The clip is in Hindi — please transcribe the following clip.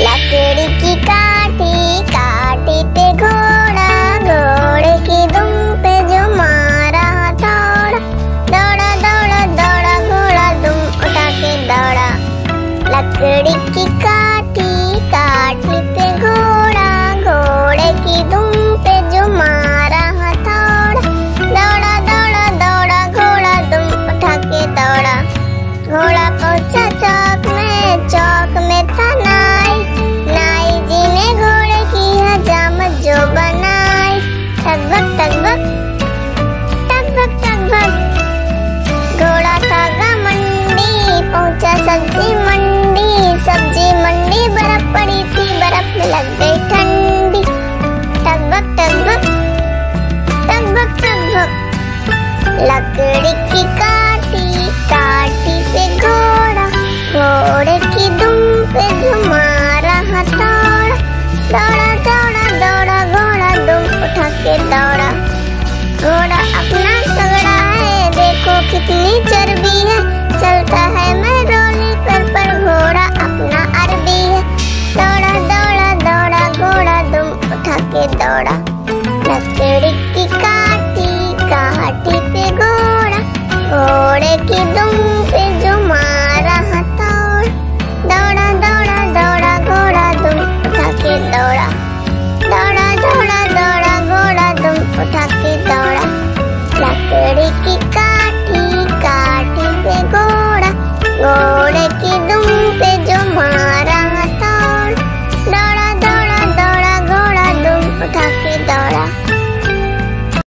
लकड़ी की काठी, काठी पे घोड़ा, घोड़े की दुम पे जो मारा हथौड़ा। दौड़ा दौड़ा दौड़ा घोड़ा, दुम उठा के दौड़ा। लकड़ी की काठी, काठी पे घोड़ा, घोड़े की दुम पे जो मारा हथौड़ा। दौड़ा दौड़ा दौड़ा घोड़ा, दुम उठा के दौड़ा। घोड़ा पहुंचा चौक में, चौक में था सब्जी मंडी, सब्जी मंडी बर्फ पड़ी थी, बर्फ में लग गई ठंडी। टकबक टकबक टकबक टकबक। लकड़ी की काठी, काठी पे घोड़ा, घोड़े की दुम पे जो मारा हथौड़ा। दौड़ा दौड़ा दौड़ा घोड़ा, दुम उठा के दौड़ा। घोड़ा अपना तगड़ा है, देखो कितनी चर्बी है, चलता है मैं दौड़ा। लकड़ी की काठी, काठी पे घोड़ा, घोड़े की दुम पे जो मारा हथौड़ा। दौड़ा दौड़ा दौड़ा घोड़ा, दुम उठा के दौड़ा। दौड़ा दौड़ा दौड़ा घोड़ा, दुम उठा के दौड़ा। लकड़ी की